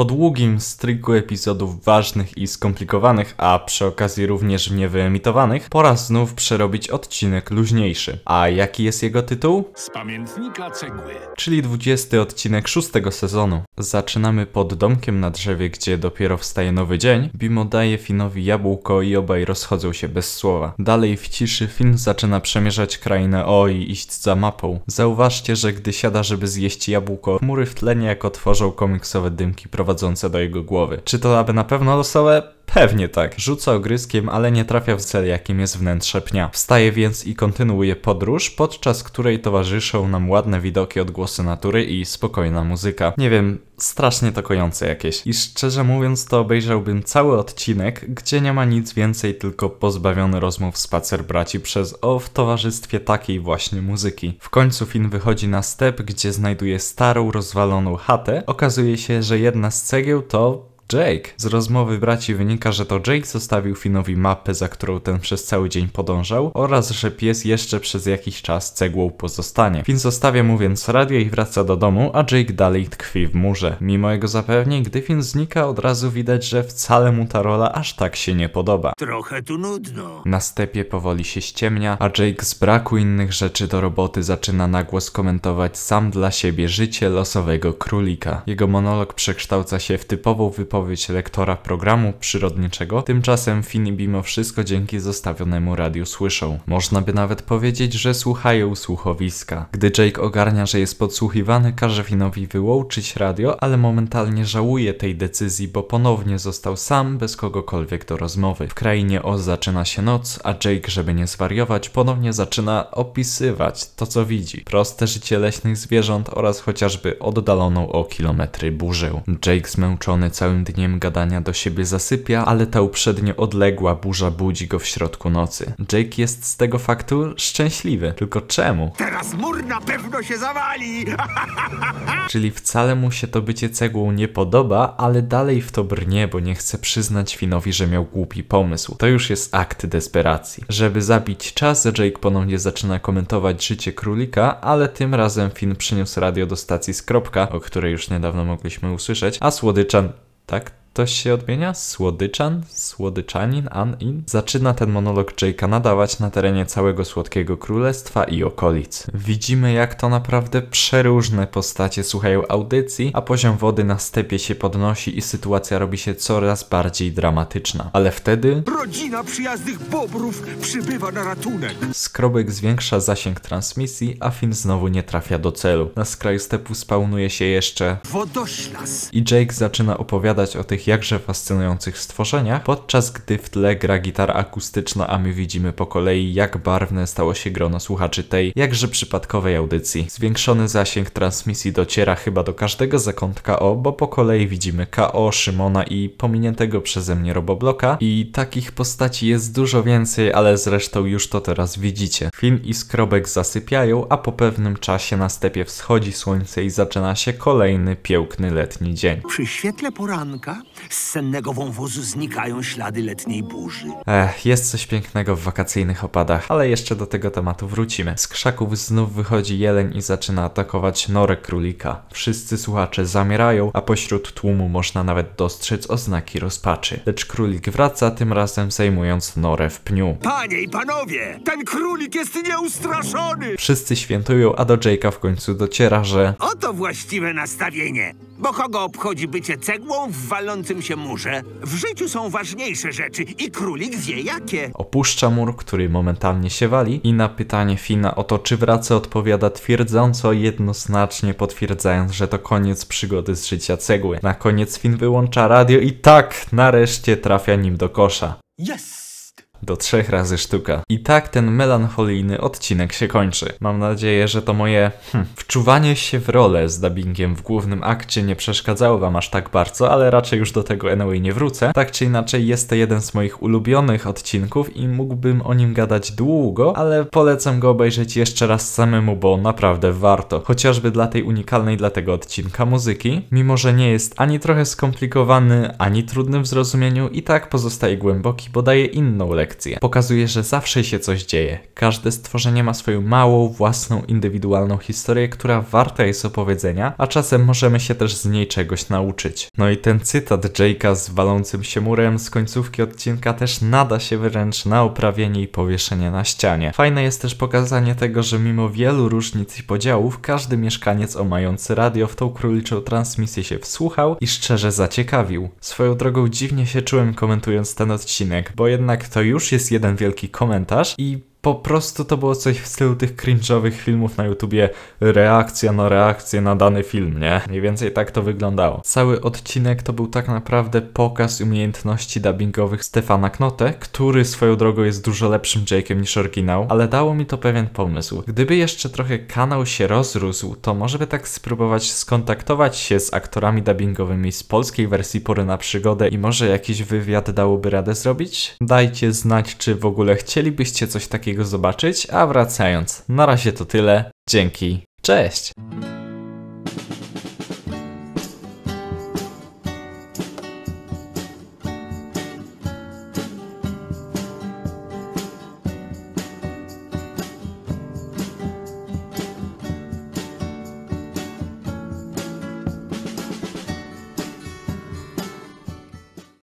Po długim stryku epizodów ważnych i skomplikowanych, a przy okazji również niewyemitowanych, pora znów przerobić odcinek luźniejszy. A jaki jest jego tytuł? Z pamiętnika cegły. Czyli 20. odcinek 6. sezonu. Zaczynamy pod domkiem na drzewie, gdzie dopiero wstaje nowy dzień. Bimo daje Finowi jabłko i obaj rozchodzą się bez słowa. Dalej w ciszy Fin zaczyna przemierzać krainę O i iść za mapą. Zauważcie, że gdy siada, żeby zjeść jabłko, chmury w tle niejako tworzą komiksowe dymki prowadzące do jego głowy. Czy to aby na pewno losowe? Pewnie tak. Rzuca ogryzkiem, ale nie trafia w cel, jakim jest wnętrze pnia. Wstaje więc i kontynuuje podróż, podczas której towarzyszą nam ładne widoki, odgłosy natury i spokojna muzyka. Nie wiem, strasznie to kojące jakieś. I szczerze mówiąc, to obejrzałbym cały odcinek, gdzie nie ma nic więcej, tylko pozbawiony rozmów spacer braci przez O w towarzystwie takiej właśnie muzyki. W końcu Fin wychodzi na step, gdzie znajduje starą, rozwaloną chatę. Okazuje się, że jedna z cegieł to... Jake. Z rozmowy braci wynika, że to Jake zostawił Finowi mapę, za którą ten przez cały dzień podążał, oraz że pies jeszcze przez jakiś czas cegłą pozostanie. Fin zostawia mu więc radio i wraca do domu, a Jake dalej tkwi w murze. Mimo jego zapewnień, gdy Fin znika, od razu widać, że wcale mu ta rola aż tak się nie podoba. Trochę tu nudno. Na stepie powoli się ściemnia, a Jake z braku innych rzeczy do roboty zaczyna nagłos komentować sam dla siebie życie losowego królika. Jego monolog przekształca się w typową wypowiedź lektora programu przyrodniczego, tymczasem Fin i Bimo wszystko dzięki zostawionemu radiu słyszą. Można by nawet powiedzieć, że słuchają słuchowiska. Gdy Jake ogarnia, że jest podsłuchiwany, każe Finowi wyłączyć radio, ale momentalnie żałuje tej decyzji, bo ponownie został sam, bez kogokolwiek do rozmowy. W krainie Oz zaczyna się noc, a Jake, żeby nie zwariować, ponownie zaczyna opisywać to, co widzi. Proste życie leśnych zwierząt oraz chociażby oddaloną o kilometry burzę. Jake zmęczony całym dniem gadania do siebie zasypia, ale ta uprzednio odległa burza budzi go w środku nocy. Jake jest z tego faktu szczęśliwy. Tylko czemu? Teraz mur na pewno się zawali! Czyli wcale mu się to bycie cegłą nie podoba, ale dalej w to brnie, bo nie chce przyznać Finowi, że miał głupi pomysł. To już jest akt desperacji. Żeby zabić czas, Jake ponownie zaczyna komentować życie królika, ale tym razem Fin przyniósł radio do stacji Skrobka, o której już niedawno mogliśmy usłyszeć, a słodyczan... Tak? To się odmienia? Słodyczan? Słodyczanin? An-in? Zaczyna ten monolog Jake'a nadawać na terenie całego Słodkiego Królestwa i okolic. Widzimy, jak to naprawdę przeróżne postacie słuchają audycji, a poziom wody na stepie się podnosi i sytuacja robi się coraz bardziej dramatyczna. Ale wtedy... Rodzina przyjaznych bobrów przybywa na ratunek! Skrobek zwiększa zasięg transmisji, a Fin znowu nie trafia do celu. Na skraju stepu spawnuje się jeszcze... Wodoślas! I Jake zaczyna opowiadać o tych jakże fascynujących stworzeniach, podczas gdy w tle gra gitara akustyczna, a my widzimy po kolei, jak barwne stało się grono słuchaczy tej jakże przypadkowej audycji. Zwiększony zasięg transmisji dociera chyba do każdego zakątka O, bo po kolei widzimy KO, Szymona i pominiętego przeze mnie Robobloka i takich postaci jest dużo więcej, ale zresztą już to teraz widzicie. Fin i Skrobek zasypiają, a po pewnym czasie na stepie wschodzi słońce i zaczyna się kolejny piękny letni dzień. Przy świetle poranka z sennego wąwozu znikają ślady letniej burzy. Jest coś pięknego w wakacyjnych opadach, ale jeszcze do tego tematu wrócimy. Z krzaków znów wychodzi jeleń i zaczyna atakować norę królika. Wszyscy słuchacze zamierają, a pośród tłumu można nawet dostrzec oznaki rozpaczy. Lecz królik wraca, tym razem zajmując norę w pniu. Panie i panowie, ten królik jest nieustraszony! Wszyscy świętują, a do Jake'a w końcu dociera, że... Oto właściwe nastawienie! Bo kogo obchodzi bycie cegłą w walącym się murze? W życiu są ważniejsze rzeczy i królik wie jakie. Opuszcza mur, który momentalnie się wali i na pytanie Fina o to, czy wraca, odpowiada twierdząco, jednoznacznie potwierdzając, że to koniec przygody z życia cegły. Na koniec Fin wyłącza radio i tak, nareszcie trafia nim do kosza. Yes! Do 3 razy sztuka. I tak ten melancholijny odcinek się kończy. Mam nadzieję, że to moje wczuwanie się w rolę z dubbingiem w głównym akcie nie przeszkadzało wam aż tak bardzo, ale raczej już do tego anyway nie wrócę. Tak czy inaczej jest to jeden z moich ulubionych odcinków i mógłbym o nim gadać długo, ale polecam go obejrzeć jeszcze raz samemu, bo naprawdę warto. Chociażby dla tej unikalnej dla tego odcinka muzyki. Mimo że nie jest ani trochę skomplikowany, ani trudny w zrozumieniu, i tak pozostaje głęboki, bo daje inną lekcję. perfekcję. Pokazuje, że zawsze się coś dzieje. Każde stworzenie ma swoją małą, własną, indywidualną historię, która warta jest opowiedzenia, a czasem możemy się też z niej czegoś nauczyć. No i ten cytat Jake'a z walącym się murem z końcówki odcinka też nada się wręcz na oprawienie i powieszenie na ścianie. Fajne jest też pokazanie tego, że mimo wielu różnic i podziałów, każdy mieszkaniec o mający radio w tą króliczą transmisję się wsłuchał i szczerze zaciekawił. Swoją drogą dziwnie się czułem, komentując ten odcinek, bo jednak to już jest jeden wielki komentarz i po prostu to było coś w stylu tych cringe'owych filmów na YouTubie, reakcja na reakcję na dany film, nie? Mniej więcej tak to wyglądało. Cały odcinek to był tak naprawdę pokaz umiejętności dubbingowych Stefana Knote, który swoją drogą jest dużo lepszym Jake'em niż oryginał, ale dało mi to pewien pomysł. Gdyby jeszcze trochę kanał się rozrósł, to może by tak spróbować skontaktować się z aktorami dubbingowymi z polskiej wersji Pory na Przygodę i może jakiś wywiad dałoby radę zrobić? Dajcie znać, czy w ogóle chcielibyście coś takiego zobaczyć, a wracając, na razie to tyle, dzięki, cześć!